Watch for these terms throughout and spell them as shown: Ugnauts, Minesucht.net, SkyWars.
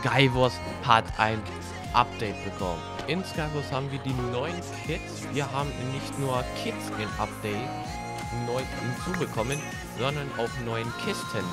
SkyWars hat ein Update bekommen. In SkyWars haben wir die neuen Kits. Wir haben nicht nur Kits in Update neu hinzubekommen, sondern auch neuen Kisten.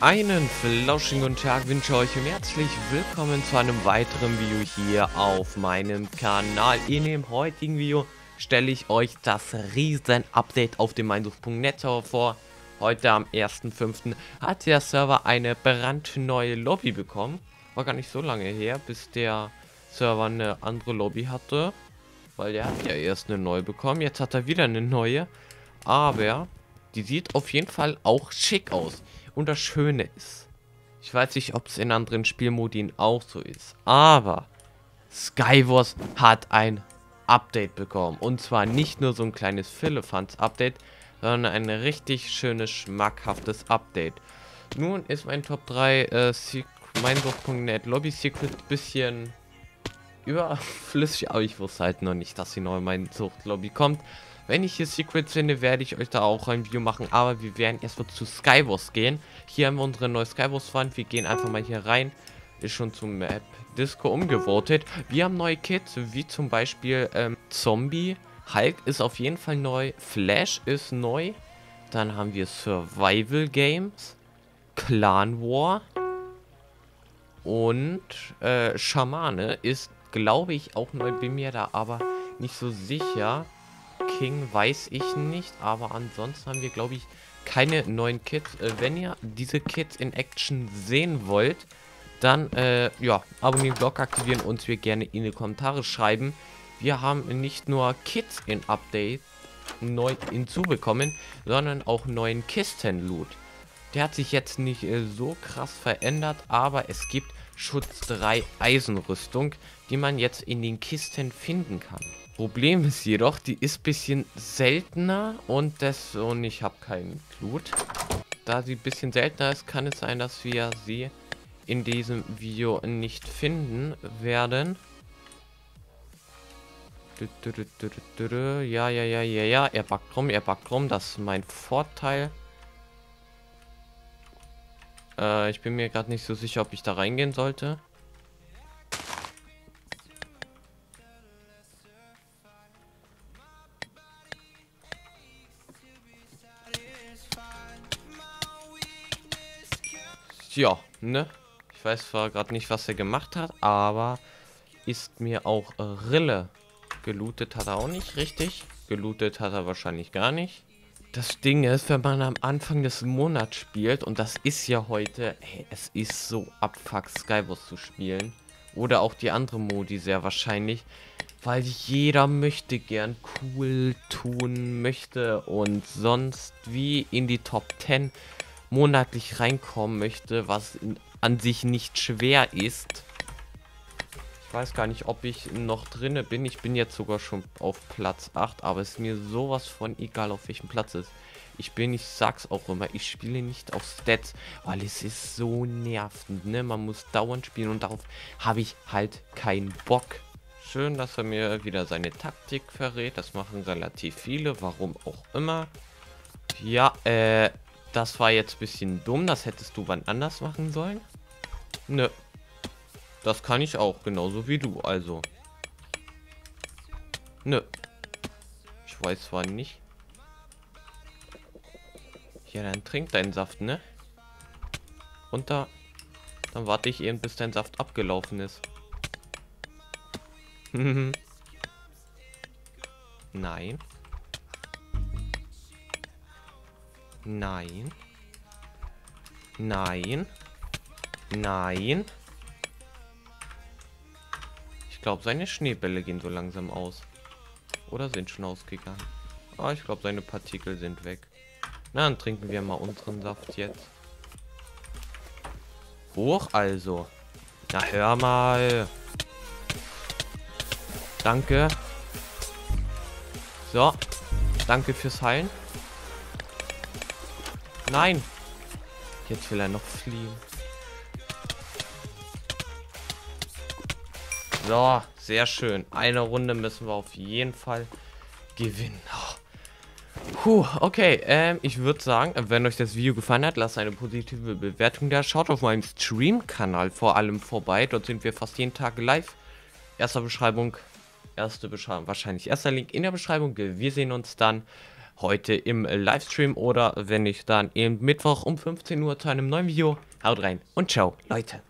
Einen flauschigen guten Tag wünsche euch und herzlich willkommen zu einem weiteren Video hier auf meinem Kanal. In dem heutigen Video stelle ich euch das Riesen-Update auf dem Minesucht.net Server vor. Heute am 1.5. hat der Server eine brandneue Lobby bekommen. War gar nicht so lange her, bis der Server eine andere Lobby hatte. Weil der hat ja erst eine neue bekommen, jetzt hat er wieder eine neue. Aber die sieht auf jeden Fall auch schick aus. Und das Schöne ist, ich weiß nicht, ob es in anderen Spielmodien auch so ist, aber SkyWars hat ein Update bekommen. Und zwar nicht nur so ein kleines Philippans-Update, sondern ein richtig schönes, schmackhaftes Update. Nun ist mein Top 3 Minesucht.net Lobby Secret ein bisschen überflüssig, aber ich wusste halt noch nicht, dass die neue Minesucht Lobby kommt. Wenn ich hier Secrets finde, werde ich euch da auch ein Video machen, aber wir werden erstmal zu SkyWars gehen. Hier haben wir unsere neue SkyWars-Wand, wir gehen einfach mal hier rein. Ist schon zum Map Disco umgevotet. Wir haben neue Kits, wie zum Beispiel Zombie. Hulk ist auf jeden Fall neu, Flash ist neu. Dann haben wir Survival Games, Clan War und Schamane ist, glaube ich, auch neu, bei mir da, aber nicht so sicher. King weiß ich nicht, aber ansonsten haben wir, glaube ich, keine neuen Kits. Wenn ihr diese Kits in Action sehen wollt, dann, ja, abonnieren, Blog aktivieren und wir gerne in die Kommentare schreiben. Wir haben nicht nur Kits in Update neu hinzubekommen, sondern auch neuen Kisten-Loot. Der hat sich jetzt nicht so krass verändert, aber es gibt Schutz 3 Eisenrüstung, die man jetzt in den Kisten finden kann. Problem ist jedoch, die ist ein bisschen seltener und ich habe keinen Blut. Da sie ein bisschen seltener ist, kann es sein, dass wir sie in diesem Video nicht finden werden. Ja, er backt rum, das ist mein Vorteil. Ich bin mir gerade nicht so sicher, ob ich da reingehen sollte. Ja, ne? Ich weiß zwar gerade nicht, was er gemacht hat, aber ist mir auch Rille. Gelootet hat er auch nicht richtig. Gelootet hat er wahrscheinlich gar nicht. Das Ding ist, wenn man am Anfang des Monats spielt, und das ist ja heute, hey, es ist so abfuck, SkyWars zu spielen. Oder auch die andere Modi sehr wahrscheinlich. Weil jeder möchte gern cool tun, möchte und sonst wie in die Top 10 monatlich reinkommen möchte, was an sich nicht schwer ist. Ich weiß gar nicht, ob ich noch drinne bin. Ich bin jetzt sogar schon auf Platz 8, aber es ist mir sowas von egal, auf welchem Platz es ist. Ich sag's auch immer, ich spiele nicht auf Stats, weil es ist so nervend, ne? Man muss dauernd spielen und darauf habe ich halt keinen Bock. Schön, dass er mir wieder seine Taktik verrät. Das machen relativ viele, warum auch immer. Ja, das war jetzt ein bisschen dumm. Das hättest du wann anders machen sollen. Nö. Das kann ich auch, genauso wie du, also. Nö. Ich weiß zwar nicht. Ja, dann trink deinen Saft, ne? Runter. Dann warte ich eben, bis dein Saft abgelaufen ist. Nein. Nein. Nein. Nein. Ich glaube, seine Schneebälle gehen so langsam aus. Oder sind schon ausgegangen. Ah, ich glaube, seine Partikel sind weg. Na, dann trinken wir mal unseren Saft jetzt. Hoch also. Na, hör mal. Danke. So. Danke fürs Heilen. Nein. Jetzt will er noch fliehen. So, sehr schön. Eine Runde müssen wir auf jeden Fall gewinnen. Puh, okay, ich würde sagen, wenn euch das Video gefallen hat, lasst eine positive Bewertung da. Schaut auf meinem Stream-Kanal vor allem vorbei. Dort sind wir fast jeden Tag live. Erster Link in der Beschreibung. Wir sehen uns dann heute im Livestream oder wenn nicht, dann eben Mittwoch um 15 Uhr zu einem neuen Video. Haut rein und ciao, Leute.